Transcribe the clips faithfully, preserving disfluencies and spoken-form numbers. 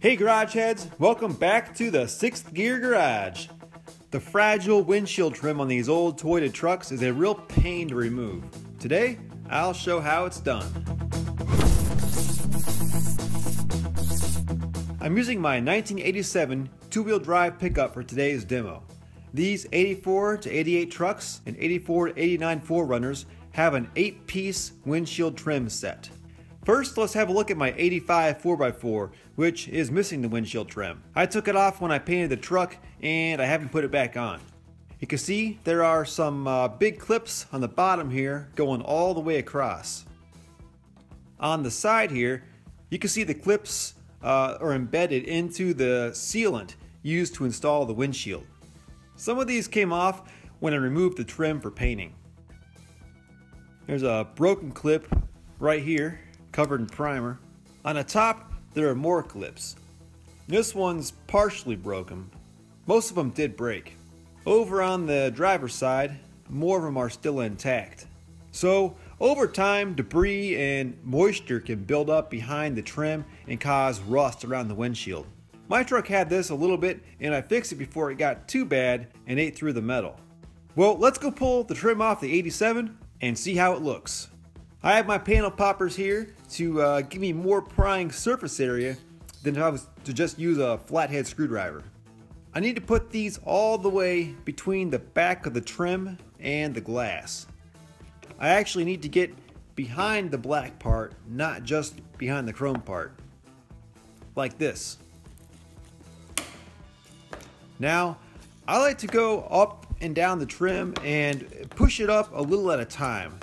Hey garage heads, welcome back to the sixth Gear Garage. The fragile windshield trim on these old Toyota trucks is a real pain to remove. Today, I'll show how it's done. I'm using my nineteen eighty-seven two-wheel drive pickup for today's demo. These eighty-four to eighty-eight trucks and eighty-four to eighty-nine four runners have an eight-piece windshield trim set. First, let's have a look at my eighty-five four by four, which is missing the windshield trim. I took it off when I painted the truck and I haven't put it back on. You can see there are some uh, big clips on the bottom here going all the way across. On the side here, you can see the clips uh, are embedded into the sealant used to install the windshield. Some of these came off when I removed the trim for painting. There's a broken clip right here, covered in primer. On the top, there are more clips. This one's partially broken. Most of them did break. Over on the driver's side, more of them are still intact. So over time, debris and moisture can build up behind the trim and cause rust around the windshield. My truck had this a little bit and I fixed it before it got too bad and ate through the metal. Well, let's go pull the trim off the eighty-seven and see how it looks. I have my panel poppers here to uh, give me more prying surface area than if I was to just use a flathead screwdriver. I need to put these all the way between the back of the trim and the glass. I actually need to get behind the black part, not just behind the chrome part. Like this. Now, I like to go up and down the trim and push it up a little at a time.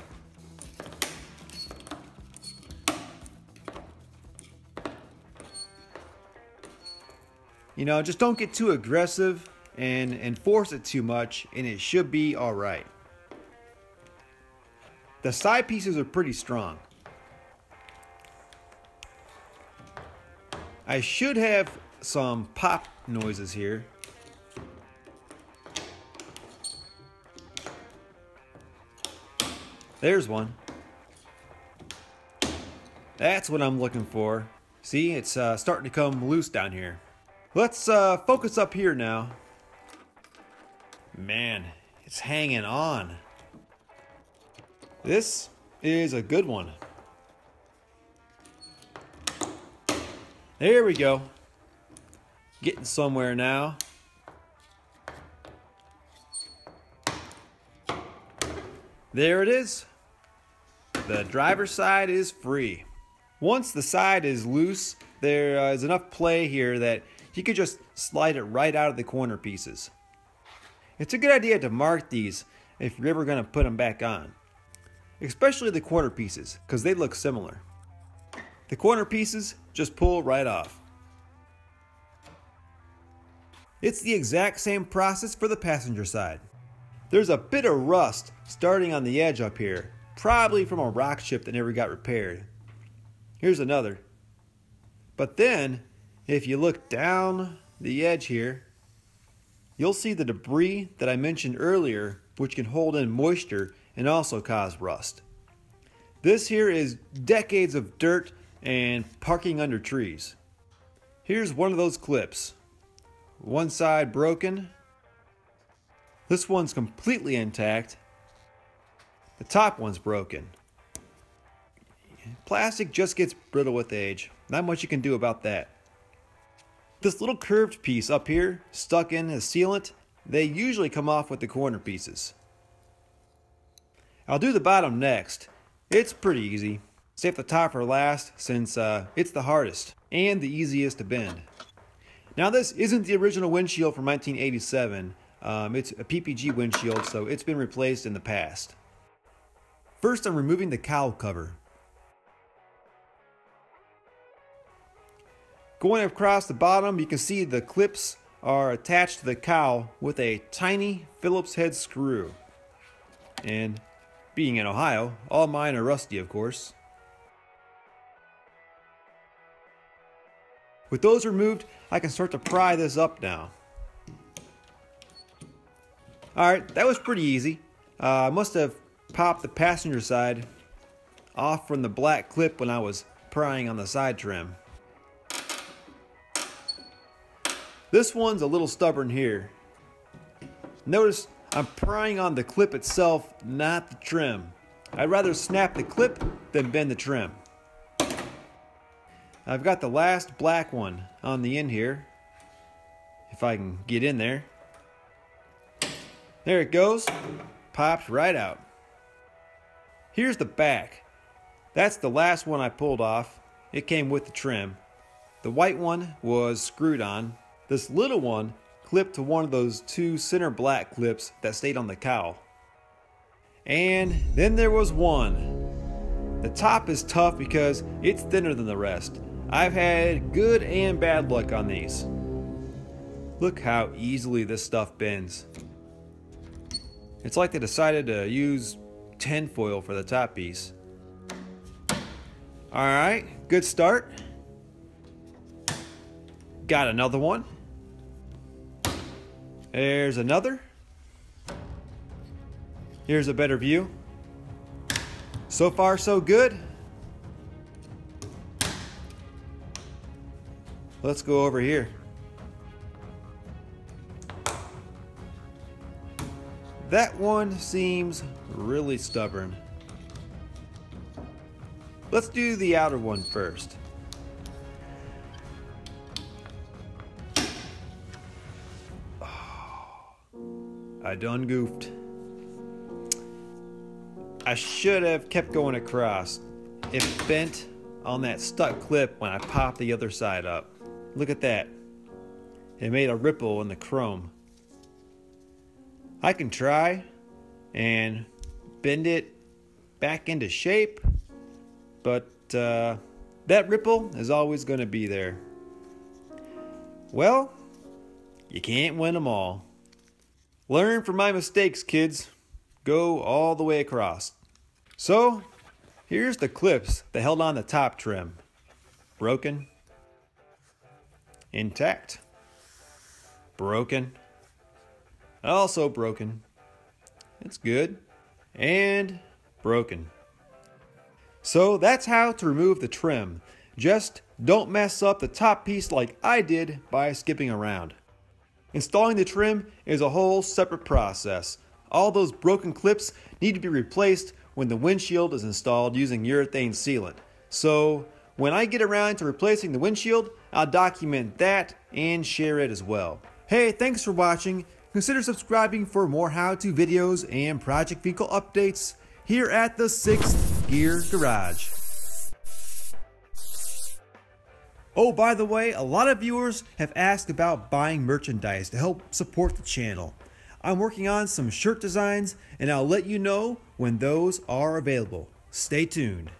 You know, just don't get too aggressive and, and force it too much, and it should be all right. The side pieces are pretty strong. I should have some pop noises here. There's one. That's what I'm looking for. See, it's uh, starting to come loose down here. Let's uh, focus up here now. Man, it's hanging on. This is a good one. There we go. Getting somewhere now. There it is. The driver's side is free. Once the side is loose, there uh, is enough play here that you could just slide it right out of the corner pieces. It's a good idea to mark these if you're ever going to put them back on. Especially the corner pieces, because they look similar. The corner pieces just pull right off. It's the exact same process for the passenger side. There's a bit of rust starting on the edge up here, probably from a rock chip that never got repaired. Here's another. But then, if you look down the edge here, you'll see the debris that I mentioned earlier, which can hold in moisture and also cause rust. This here is decades of dirt and parking under trees. Here's one of those clips. One side broken. This one's completely intact. The top one's broken. Plastic just gets brittle with age. Not much you can do about that. This little curved piece up here, stuck in the sealant, they usually come off with the corner pieces. I'll do the bottom next. It's pretty easy. Save the top for last since uh, it's the hardest and the easiest to bend. Now this isn't the original windshield from nineteen eighty-seven. Um, it's a P P G windshield, so it's been replaced in the past. First, I'm removing the cowl cover. Going across the bottom, you can see the clips are attached to the cowl with a tiny Phillips head screw. And being in Ohio, all mine are rusty, of course. With those removed, I can start to pry this up now. Alright, that was pretty easy. Uh, I must have popped the passenger side off from the black clip when I was prying on the side trim. This one's a little stubborn here. Notice I'm prying on the clip itself, not the trim. I'd rather snap the clip than bend the trim. I've got the last black one on the end here, if I can get in there. There it goes, pops right out. Here's the back. That's the last one I pulled off. It came with the trim. The white one was screwed on. This little one clipped to one of those two center black clips that stayed on the cowl. And then there was one. The top is tough because it's thinner than the rest. I've had good and bad luck on these. Look how easily this stuff bends. It's like they decided to use tin foil for the top piece. All right, good start. Got another one. There's another. Here's a better view. So far, so good. Let's go over here. That one seems really stubborn. Let's do the outer one first. I done goofed. I should have kept going across. It bent on that stuck clip when I popped the other side up. Look at that. It made a ripple in the chrome. I can try and bend it back into shape, but uh, that ripple is always going to be there. Well, you can't win them all. Learn from my mistakes, kids. Go all the way across. So, here's the clips that held on the top trim. Broken. Intact. Broken. Also broken. It's good. And broken. So that's how to remove the trim. Just don't mess up the top piece like I did by skipping around. Installing the trim is a whole separate process. All those broken clips need to be replaced when the windshield is installed using urethane sealant. So when I get around to replacing the windshield, I'll document that and share it as well. Hey, thanks for watching. Consider subscribing for more how-to videos and project vehicle updates here at the sixth Gear Garage. Oh, by the way, a lot of viewers have asked about buying merchandise to help support the channel. I'm working on some shirt designs, and I'll let you know when those are available. Stay tuned.